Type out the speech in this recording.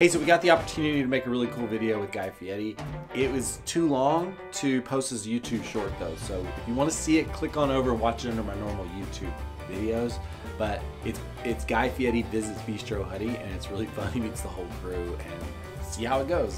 Hey, so we got the opportunity to make a really cool video with Guy Fieri. It was too long to post as a YouTube short though, so if you want to see it, click on over and watch it under my normal YouTube videos. But it's Guy Fieri visits Bistro Huddy, and it's really fun. He meets the whole crew and see how it goes.